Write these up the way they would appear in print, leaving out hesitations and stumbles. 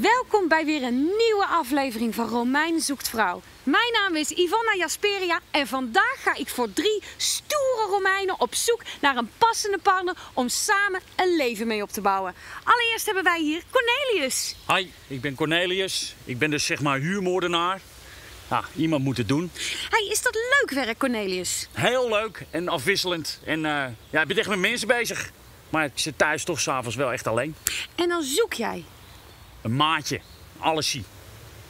Welkom bij weer een nieuwe aflevering van Romein zoekt vrouw. Mijn naam is Yvonne Jasperia en vandaag ga ik voor 3 stoere Romeinen op zoek naar een passende partner om samen een leven mee op te bouwen. Allereerst hebben wij hier Cornelius. Hi, ik ben Cornelius. Ik ben dus zeg maar huurmoordenaar. Nou, iemand moet het doen. Hey, is dat leuk werk, Cornelius? Heel leuk en afwisselend. En ja, ik ben echt met mensen bezig. Maar ik zit thuis toch s'avonds wel echt alleen. En dan zoek jij? Een maatje, allesie.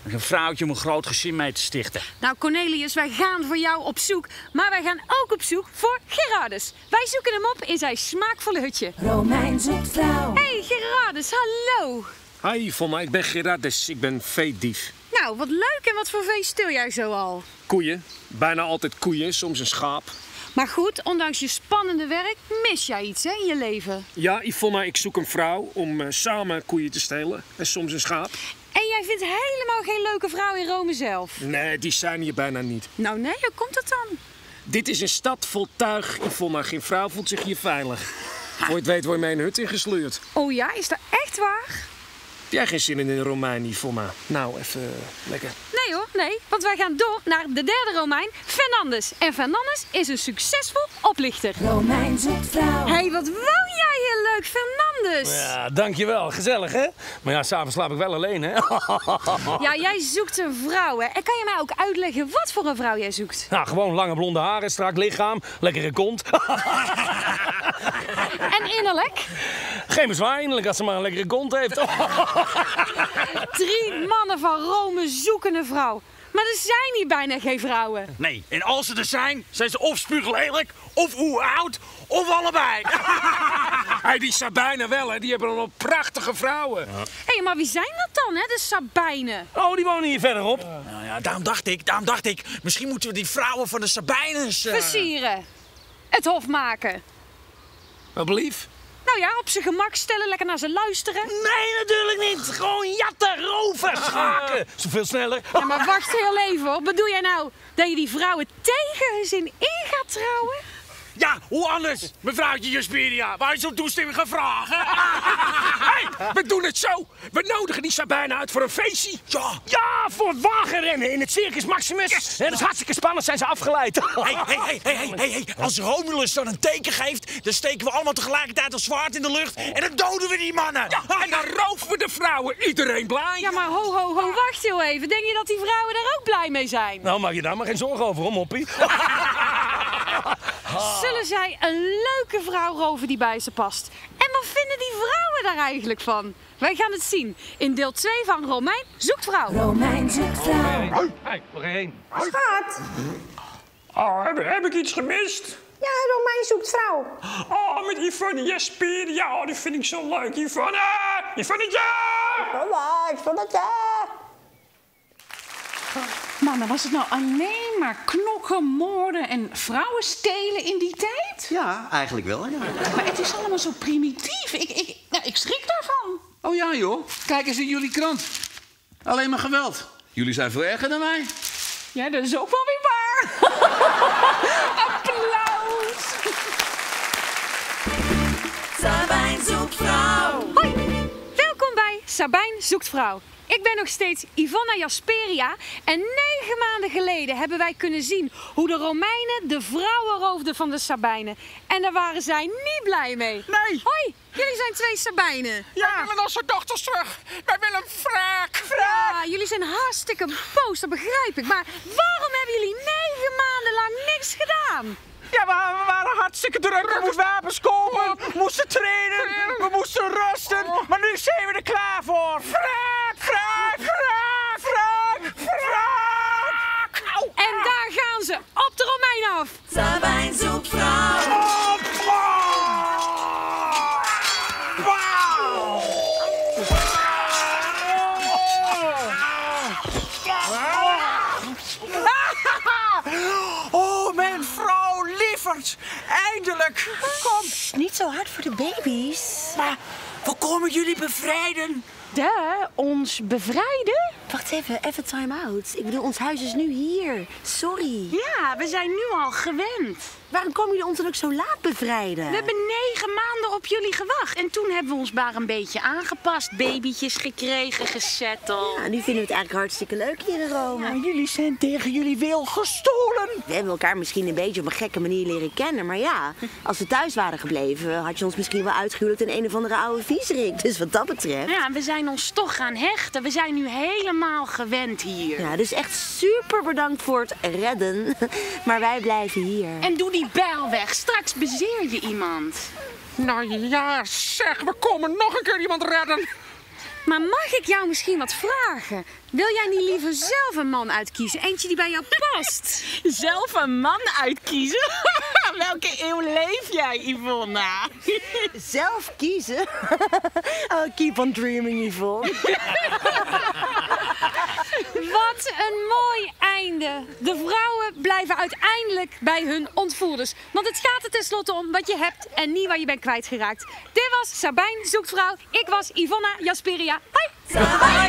Een vrouwtje om een groot gezin mee te stichten. Nou Cornelius, wij gaan voor jou op zoek. Maar wij gaan ook op zoek voor Gerardus. Wij zoeken hem op in zijn smaakvolle hutje. Romein zoekt vrouw. Hey Gerardus, hallo. Hi Yvonne, ik ben Gerardus. Ik ben veedief. Nou, wat leuk en wat voor vee stil jij zo al? Koeien. Bijna altijd koeien, soms een schaap. Maar goed, ondanks je spannende werk mis jij iets hè, in je leven. Ja, Yvonne, ik zoek een vrouw om samen koeien te stelen en soms een schaap. En jij vindt helemaal geen leuke vrouw in Rome zelf? Nee, die zijn hier bijna niet. Nou nee, hoe komt dat dan? Dit is een stad vol tuig, Yvonne. Geen vrouw voelt zich hier veilig. Ooit weet word je mee een hut ingesleurd. Oh ja, is dat echt waar? Heb jij geen zin in een Romein, Yvonne? Nou, even lekker. Nee hoor, nee. Want wij gaan door naar de derde Romein, Fernandes. En Fernandes is een succesvol oplichter. Romein zoekt vrouw. Hé, wat woon jij hier leuk, Fernandes. Ja, dankjewel. Gezellig, hè? Maar ja, s'avonds slaap ik wel alleen, hè? Ja, jij zoekt een vrouw, hè? En kan je mij ook uitleggen wat voor een vrouw jij zoekt? Nou, gewoon lange blonde haren, strak lichaam, lekkere kont. En innerlijk? Geen bezwaar, innerlijk, als ze maar een lekkere kont heeft. 3 mannen van Rome zoeken een vrouw. Maar er zijn hier bijna geen vrouwen. Nee, en als ze er zijn, zijn ze of spuuglelijk, of oud, of allebei. Hey, die Sabijnen wel, hè? Die hebben dan al prachtige vrouwen. Ja. Hé, maar wie zijn dat dan, hè? De Sabijnen. Oh, die wonen hier verderop. Ja. Nou ja, daarom dacht ik, misschien moeten we die vrouwen van de Sabijners... versieren. Het hof maken. Wat blief? Nou ja, op zijn gemak stellen, lekker naar ze luisteren. Nee, natuurlijk niet. Gewoon jatten, roven, schaken. Zoveel sneller. Ja, maar wacht heel even hoor. Bedoel jij nou dat je die vrouwen tegen hun zin in gaat trouwen? Ja, hoe anders? Mevrouwtje Jasperia, waar je zo'n toestemming gaat vragen. Hey, we doen het zo. We nodigen die Sabijnen uit voor een feestje. Ja. Ja, voor wagenrennen in het Circus Maximus. Yes. Ja, dat is hartstikke spannend, zijn ze afgeleid. Hey. Als Romulus dan een teken geeft, dan steken we allemaal tegelijkertijd een zwaard in de lucht. En dan doden we die mannen. Ja, en dan roven we de vrouwen. Iedereen blij. Ja, maar ho, wacht heel even. Denk je dat die vrouwen daar ook blij mee zijn? Nou, maak je daar maar geen zorgen over, hoor, moppie. Zullen zij een leuke vrouw roven die bij ze past? En wat vinden die vrouwen daar eigenlijk van? Wij gaan het zien in deel 2 van Romein zoekt vrouw. Romein zoekt vrouw. Hé, nog één. Schat. Oh, heb ik iets gemist? Ja, Romein zoekt vrouw. Oh, met Yvonne Jasperia. Ja, oh, die vind ik zo leuk. Yvonne, ja! Mama, was het nou alleen maar knokken, moorden en vrouwen stelen in die tijd? Ja, eigenlijk wel, ja. Maar het is allemaal zo primitief. Ik schrik daarvan. Oh ja, joh. Kijk eens in jullie krant. Alleen maar geweld. Jullie zijn veel erger dan wij. Ja, dat is ook wel weer waar. Applaus. Sabijn zoekt vrouw. Hoi, welkom bij Sabijn zoekt vrouw. Ik ben nog steeds Yvonne Jasperia en 9 maanden geleden hebben wij kunnen zien hoe de Romeinen de vrouwen roofden van de Sabijnen. En daar waren zij niet blij mee. Nee! Hoi, jullie zijn 2 Sabijnen. Ja, wij willen onze dochters terug. Wij willen wraak. Ja, jullie zijn hartstikke boos, dat begrijp ik. Maar waarom hebben jullie 9 maanden lang niks gedaan? Ja, we waren hartstikke druk. We moesten wapens kopen, we moesten trainen, we moesten rusten. Maar nu zijn we er klaar voor. Wraak! En daar gaan ze op de Romein af. Sabijn zoekt vrouw. Oh, mijn vrouw lieverd. Eindelijk. Kom. Niet zo hard voor de baby's. Maar we komen jullie bevrijden. Ons bevrijden? Wacht even, even time-out. Ik bedoel, ons huis is nu hier. Sorry. Ja, we zijn nu al gewend. Waarom komen jullie ons dan ook zo laat bevrijden? We hebben 9 maanden op jullie gewacht. En toen hebben we ons maar een beetje aangepast. Babytjes gekregen, gezetteld. Ja, nu vinden we het eigenlijk hartstikke leuk hier in Rome. Ja, jullie zijn tegen jullie wil gestolen. We hebben elkaar misschien een beetje op een gekke manier leren kennen. Maar ja, als we thuis waren gebleven, had je ons misschien wel uitgehuwelijkd in een of andere oude viezerik. Dus wat dat betreft... Ja, we zijn ons toch gaan hechten. We zijn nu helemaal gewend hier. Ja, dus echt super bedankt voor het redden. Maar wij blijven hier. En doe die bijl weg. Straks bezeer je iemand. Nou ja, zeg, we komen nog een keer iemand redden. Maar mag ik jou misschien wat vragen? Wil jij niet liever zelf een man uitkiezen? Eentje die bij jou past. Zelf een man uitkiezen? Welke eeuw leef jij, Yvonna? Zelf kiezen? I'll keep on dreaming, Yvonne. Wat een mooi einde. De vrouwen blijven uiteindelijk bij hun ontvoerders. Want het gaat er tenslotte om wat je hebt en niet waar je bent kwijtgeraakt. Dit was Sabijn Zoekt Vrouw. Ik was Yvonne Jasperia. Hoi!